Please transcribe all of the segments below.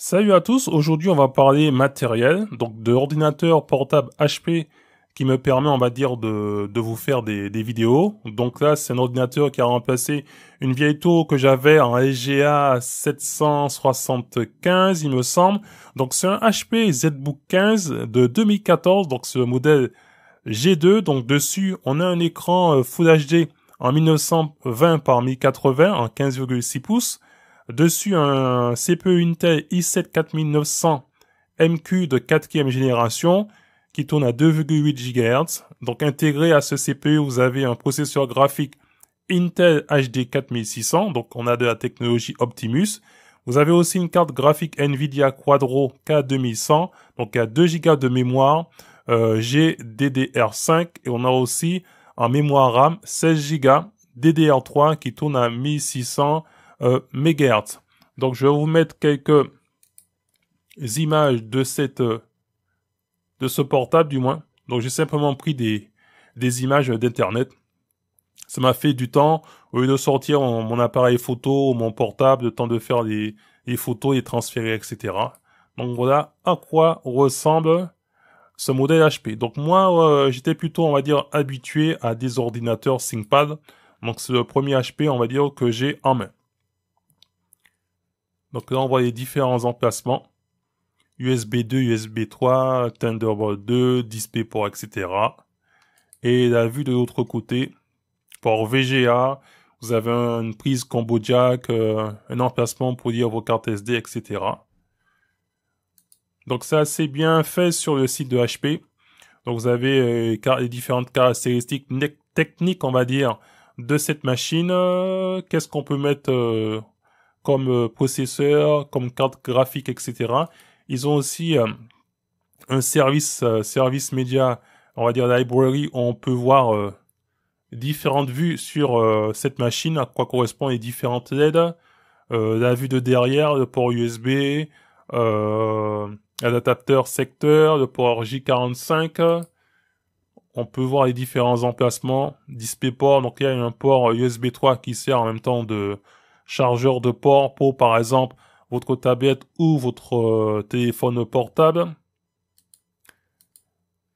Salut à tous, aujourd'hui on va parler matériel, donc de l'ordinateur portable HP qui me permet, on va dire, de vous faire des vidéos. Donc là c'est un ordinateur qui a remplacé une vieille tour que j'avais en LGA 775 il me semble. Donc c'est un HP ZBook 15 de 2014, donc c'est le modèle G2. Donc dessus on a un écran Full HD en 1920 par 1080 en 15,6 pouces. Dessus, un CPU Intel i7-4900MQ de 4e génération qui tourne à 2,8 GHz. Donc, intégré à ce CPU, vous avez un processeur graphique Intel HD 4600. Donc, on a de la technologie Optimus. Vous avez aussi une carte graphique Nvidia Quadro K2100. Donc, à 2 Go de mémoire GDDR5. Et on a aussi en mémoire RAM 16 Go DDR3 qui tourne à 1600 mégahertz. Donc je vais vous mettre quelques images de ce portable du moins. Donc j'ai simplement pris des images d'internet. Ça m'a fait du temps au lieu de sortir mon appareil photo, mon portable, le temps de faire les photos, les transférer, etc. Donc voilà à quoi ressemble ce modèle HP. Donc moi j'étais plutôt, on va dire, habitué à des ordinateurs ThinkPad. Donc c'est le premier HP, on va dire, que j'ai en main. Donc là on voit les différents emplacements, USB 2, USB 3, Thunderbolt 2, DisplayPort, etc. Et la vue de l'autre côté, port VGA, vous avez une prise combo jack, un emplacement pour lire vos cartes SD, etc. Donc c'est assez bien fait sur le site de HP. Donc vous avez les différentes caractéristiques techniques, on va dire, de cette machine. Qu'est-ce qu'on peut mettre comme processeur, comme carte graphique, etc. Ils ont aussi un service média, on va dire library, où on peut voir différentes vues sur cette machine, à quoi correspondent les différentes LED, la vue de derrière, le port USB, l'adaptateur secteur, le port J45. On peut voir les différents emplacements, DisplayPort, donc il y a un port USB 3 qui sert en même temps de chargeur de port pour, par exemple, votre tablette ou votre téléphone portable.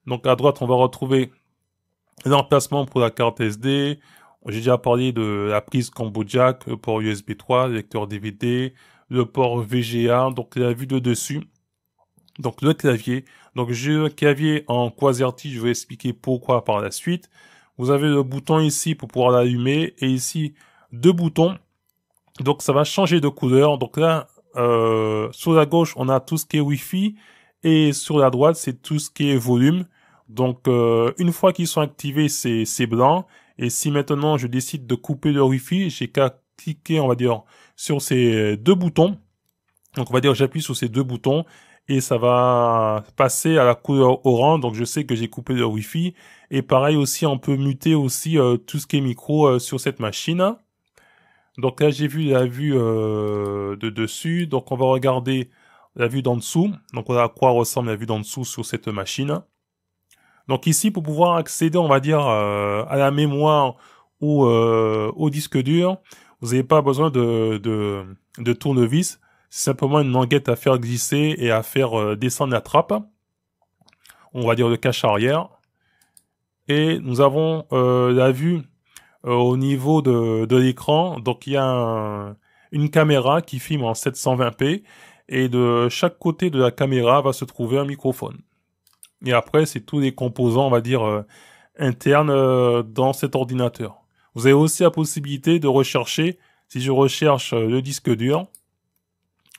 Donc à droite, on va retrouver l'emplacement pour la carte SD. J'ai déjà parlé de la prise combo jack, le port USB 3, le lecteur DVD, le port VGA, donc la vue de dessus. Donc le clavier. Donc j'ai un clavier en QWERTY, je vais expliquer pourquoi par la suite. Vous avez le bouton ici pour pouvoir l'allumer et ici deux boutons. Donc ça va changer de couleur. Donc là, sur la gauche, on a tout ce qui est Wi-Fi. Et sur la droite, c'est tout ce qui est volume. Donc une fois qu'ils sont activés, c'est blanc. Et si maintenant je décide de couper le Wi-Fi, j'ai qu'à cliquer, on va dire, sur ces deux boutons. Donc on va dire j'appuie sur ces deux boutons. Et ça va passer à la couleur orange. Donc je sais que j'ai coupé le Wi-Fi. Et pareil aussi, on peut muter aussi tout ce qui est micro sur cette machine. Donc là, j'ai vu la vue de dessus. Donc on va regarder la vue d'en dessous. Donc voilà à quoi ressemble la vue d'en dessous sur cette machine. Donc ici, pour pouvoir accéder, on va dire, à la mémoire ou au disque dur, vous n'avez pas besoin de tournevis. C'est simplement une languette à faire glisser et à faire descendre la trappe. On va dire le cache arrière. Et nous avons la vue au niveau de l'écran. Donc il y a une caméra qui filme en 720p et de chaque côté de la caméra va se trouver un microphone. Et après c'est tous les composants, on va dire, internes dans cet ordinateur. Vous avez aussi la possibilité de rechercher. Si je recherche le disque dur,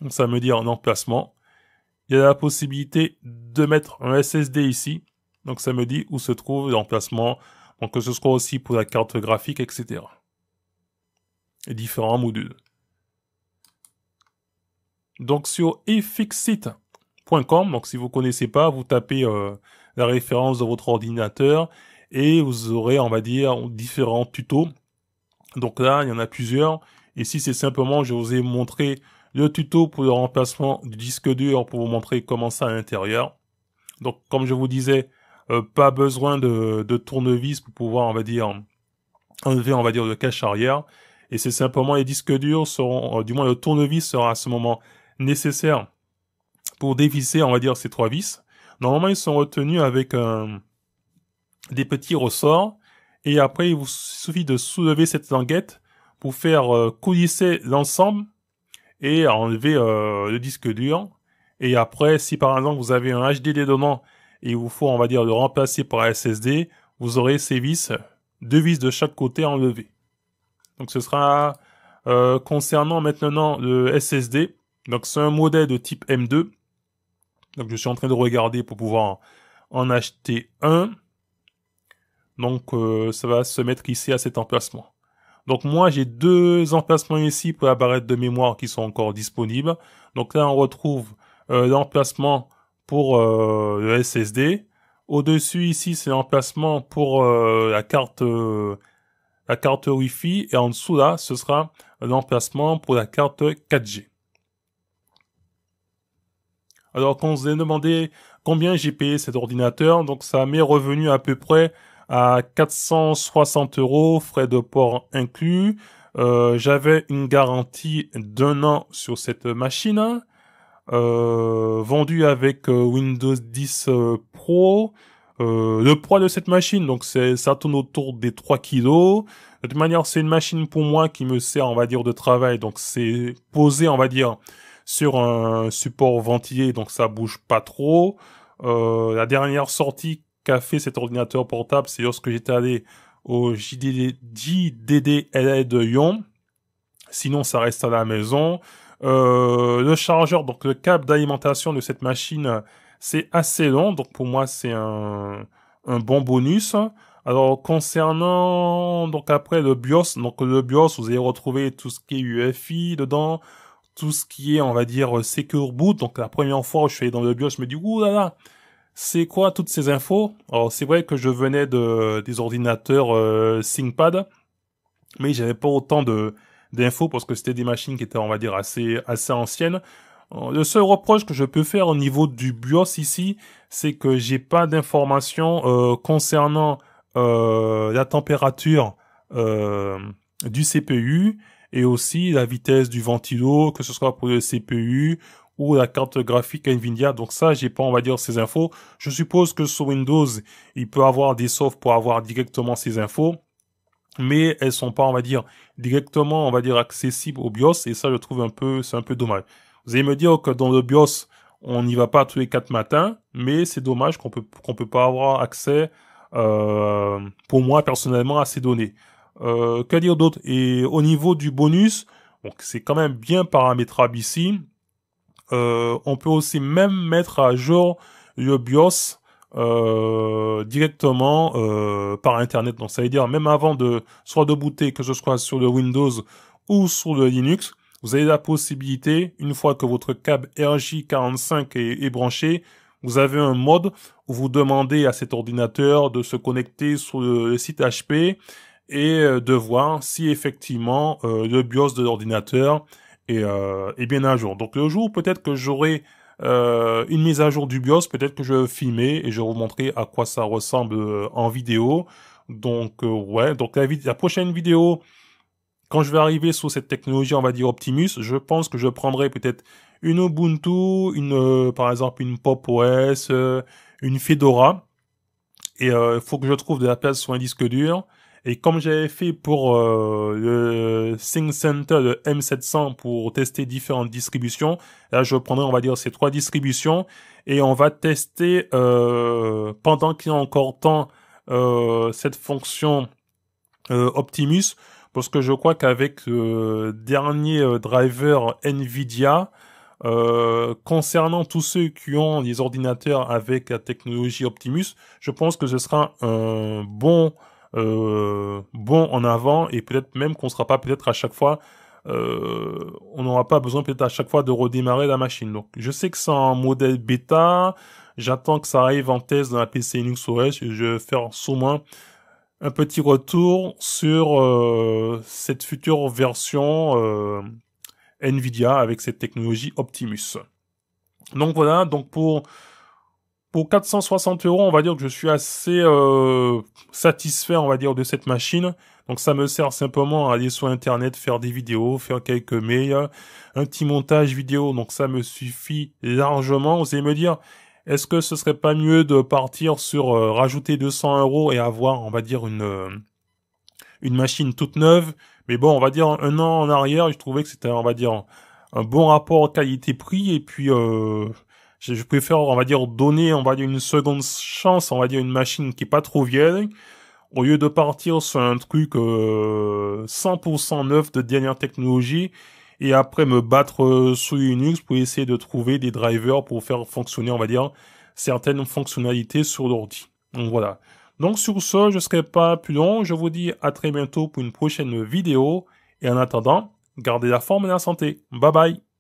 donc ça me dit en emplacement. Il y a la possibilité de mettre un SSD ici, donc ça me dit où se trouve l'emplacement. Donc que ce soit aussi pour la carte graphique, etc. Et différents modules. Donc sur ifixit.com, donc si vous ne connaissez pas, vous tapez la référence de votre ordinateur et vous aurez, on va dire, différents tutos. Donc là, il y en a plusieurs. Ici, c'est simplement, je vous ai montré le tuto pour le remplacement du disque dur pour vous montrer comment ça à l'intérieur. Donc comme je vous disais, pas besoin de tournevis pour pouvoir, on va dire, enlever, on va dire, le cache arrière. Et c'est simplement les disques durs seront, du moins le tournevis sera à ce moment nécessaire pour dévisser, on va dire, ces trois vis. Normalement, ils sont retenus avec des petits ressorts. Et après, il vous suffit de soulever cette languette pour faire coulisser l'ensemble et enlever le disque dur. Et après, si par exemple, vous avez un HDD dedans et il vous faut, on va dire, le remplacer par un SSD, vous aurez ces vis, deux vis de chaque côté enlevées. Donc, ce sera concernant maintenant le SSD. Donc, c'est un modèle de type M2. Donc, je suis en train de regarder pour pouvoir en acheter un. Donc, ça va se mettre ici à cet emplacement. Donc, moi, j'ai deux emplacements ici pour la barrette de mémoire qui sont encore disponibles. Donc là, on retrouve l'emplacement pour le SSD. Au-dessus, ici, c'est l'emplacement pour la carte Wi-Fi. Et en dessous, là, ce sera l'emplacement pour la carte 4G. Alors, quand on s'est demandé combien j'ai payé cet ordinateur, donc ça m'est revenu à peu près à 460 €, frais de port inclus. J'avais une garantie d'1 an sur cette machine, vendue avec Windows 10 Pro. Le poids de cette machine, donc ça tourne autour des 3 kilos. De toute manière, c'est une machine pour moi qui me sert, on va dire, de travail. Donc, c'est posé, on va dire, sur un support ventilé, donc ça bouge pas trop. La dernière sortie qu'a fait cet ordinateur portable, c'est lorsque j'étais allé au JDD de Lyon. Sinon, ça reste à la maison. Le chargeur, donc le câble d'alimentation de cette machine, c'est assez long. Donc pour moi, c'est un bon bonus. Alors concernant donc après le BIOS, donc le BIOS, vous allez retrouver tout ce qui est UEFI dedans, tout ce qui est, on va dire, Secure Boot. Donc la première fois où je suis allé dans le BIOS, je me dis ouh là là, c'est quoi toutes ces infos? Alors c'est vrai que je venais des ordinateurs ThinkPad, mais j'avais pas autant d'infos parce que c'était des machines qui étaient, on va dire, assez anciennes. Le seul reproche que je peux faire au niveau du BIOS ici, c'est que j'ai pas d'informations concernant la température du CPU et aussi la vitesse du ventilo, que ce soit pour le CPU ou la carte graphique NVIDIA. Donc ça, j'ai pas, on va dire, ces infos. Je suppose que sur Windows, il peut avoir des softs pour avoir directement ces infos, mais elles sont pas, on va dire, directement, on va dire, accessibles au BIOS, et ça, je trouve c'est un peu dommage. Vous allez me dire que dans le BIOS, on n'y va pas tous les 4 matins, mais c'est dommage qu'on peut pas avoir accès, pour moi, personnellement, à ces données. Que dire d'autre? Et au niveau du bonus, donc c'est quand même bien paramétrable ici. On peut aussi même mettre à jour le BIOS directement par Internet. Donc ça veut dire, même avant de booter, que ce soit sur le Windows ou sur le Linux, vous avez la possibilité, une fois que votre câble RJ45 est branché, vous avez un mode où vous demandez à cet ordinateur de se connecter sur le site HP et de voir si effectivement le BIOS de l'ordinateur est bien à jour. Donc le jour peut-être que j'aurai une mise à jour du BIOS, peut-être que je vais filmer et je vais vous montrer à quoi ça ressemble en vidéo. Donc ouais, donc la prochaine vidéo, quand je vais arriver sur cette technologie, on va dire Optimus, je pense que je prendrai peut-être une Ubuntu, par exemple une PopOS, une Fedora, et faut que je trouve de la place sur un disque dur. Et comme j'avais fait pour le ThinkCenter, le M700, pour tester différentes distributions, là je prendrai, on va dire, ces 3 distributions, et on va tester pendant qu'il y a encore temps cette fonction Optimus, parce que je crois qu'avec le dernier driver Nvidia, concernant tous ceux qui ont des ordinateurs avec la technologie Optimus, je pense que ce sera un bon en avant, et peut-être même qu'on sera pas peut-être à chaque fois on n'aura pas besoin peut-être à chaque fois de redémarrer la machine. Donc je sais que c'est un modèle bêta, j'attends que ça arrive en test dans la PC Linux OS et je vais faire sûrement un petit retour sur cette future version Nvidia avec cette technologie Optimus. Donc voilà, donc pour 460 €, on va dire que je suis assez satisfait, on va dire, de cette machine. Donc ça me sert simplement à aller sur internet, faire des vidéos, faire quelques mails, un petit montage vidéo. Donc ça me suffit largement. Vous allez me dire, est-ce que ce serait pas mieux de partir sur rajouter 200 € et avoir, on va dire, une machine toute neuve? Mais bon, on va dire un an en arrière, je trouvais que c'était, on va dire, un bon rapport qualité-prix. Et puis je préfère, on va dire, donner, on va dire, une seconde chance, on va dire, une machine qui est pas trop vieille, au lieu de partir sur un truc 100% neuf de dernière technologie et après me battre sous Linux pour essayer de trouver des drivers pour faire fonctionner, on va dire, certaines fonctionnalités sur l'ordi. Donc voilà. Donc sur ce, je ne serai pas plus long. Je vous dis à très bientôt pour une prochaine vidéo. Et en attendant, gardez la forme et la santé. Bye bye.